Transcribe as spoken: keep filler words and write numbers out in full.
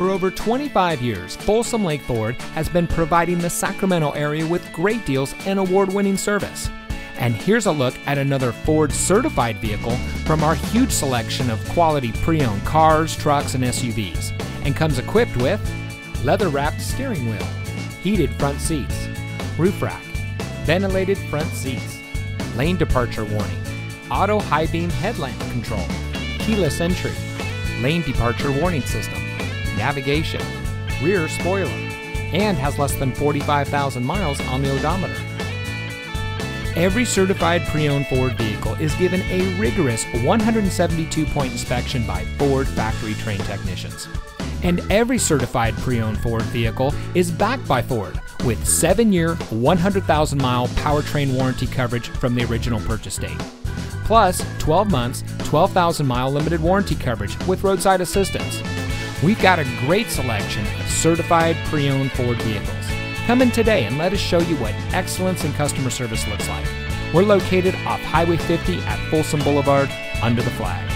For over twenty-five years, Folsom Lake Ford has been providing the Sacramento area with great deals and award-winning service. And here's a look at another Ford-certified vehicle from our huge selection of quality pre-owned cars, trucks, and S U Vs, and comes equipped with leather-wrapped steering wheel, heated front seats, roof rack, ventilated front seats, lane departure warning, auto high beam headlamp control, keyless entry, lane departure warning system, navigation, rear spoiler, and has less than forty-five thousand miles on the odometer. Every certified pre-owned Ford vehicle is given a rigorous one hundred seventy-two point inspection by Ford factory-trained technicians. And every certified pre-owned Ford vehicle is backed by Ford with seven-year, one hundred thousand mile powertrain warranty coverage from the original purchase date. Plus, twelve months, twelve thousand mile limited warranty coverage with roadside assistance. We've got a great selection of certified pre-owned Ford vehicles. Come in today and let us show you what excellence in customer service looks like. We're located off Highway fifty at Folsom Boulevard under the flag.